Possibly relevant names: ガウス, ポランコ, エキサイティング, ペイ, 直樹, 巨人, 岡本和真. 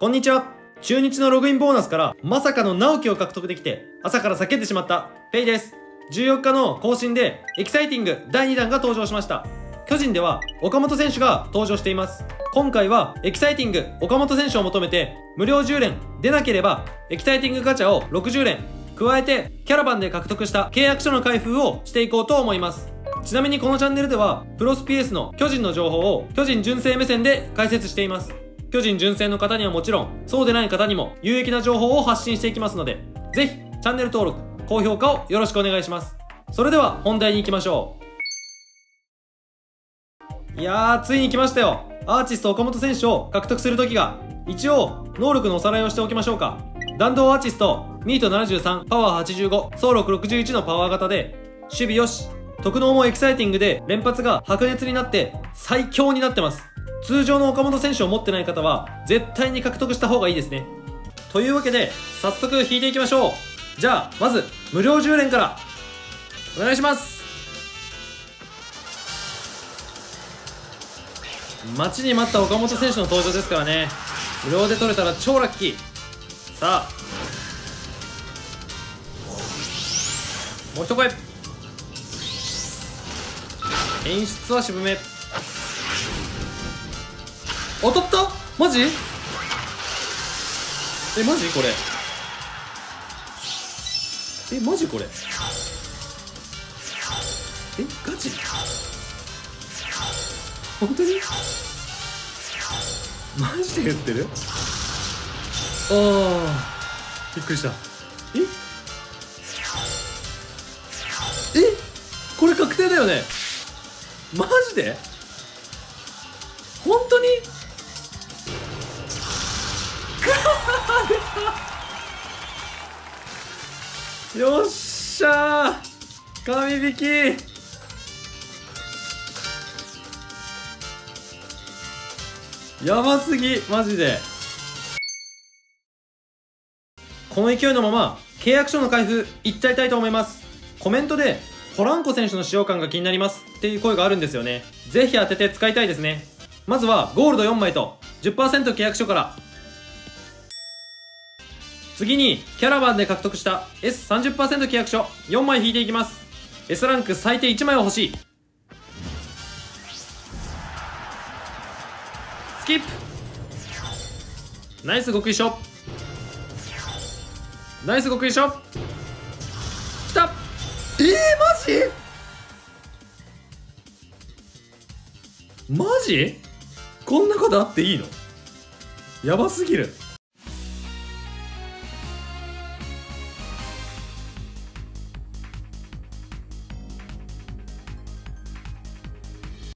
こんにちは。中日のログインボーナスからまさかの直樹を獲得できて朝から叫んでしまったペイです。14日の更新でエキサイティング第2弾が登場しました。巨人では岡本選手が登場しています。今回はエキサイティング岡本選手を求めて無料10連でなければエキサイティングガチャを60連加えてキャラバンで獲得した契約書の開封をしていこうと思います。ちなみにこのチャンネルではプロスPSの巨人の情報を巨人純正目線で解説しています。巨人純正の方にはもちろんそうでない方にも有益な情報を発信していきますので、ぜひチャンネル登録、高評価をよろしくお願いします。それでは本題に行きましょう。いやー、ついに来ましたよ。アーティスト岡本選手を獲得する時が。一応能力のおさらいをしておきましょうか。弾道アーティストミート73、パワー85、走力61のパワー型で守備よし、特能もエキサイティングで連発が白熱になって最強になってます。通常の岡本選手を持ってない方は絶対に獲得した方がいいですね。というわけで早速引いていきましょう。じゃあまず無料10連からお願いします。待ちに待った岡本選手の登場ですからね。無料で取れたら超ラッキー。さあもう一声。演出は渋め。当たった？マジ？マジこれ？マジこれ？ガチ？本当に？マジで言ってる？ああ、びっくりした。これ確定だよね？マジで？本当に？よっしゃー、神引き。やばすぎマジで。この勢いのまま契約書の開封いっちゃいたいと思います。コメントでポランコ選手の使用感が気になりますっていう声があるんですよね。ぜひ当てて使いたいですね。まずはゴールド4枚と 10% 契約書から。次にキャラバンで獲得した S30% 契約書4枚引いていきます。 S ランク最低1枚は欲しい。スキップ。ナイス極意書、ナイス極意書きた。マジこんなことあっていいの？やばすぎる。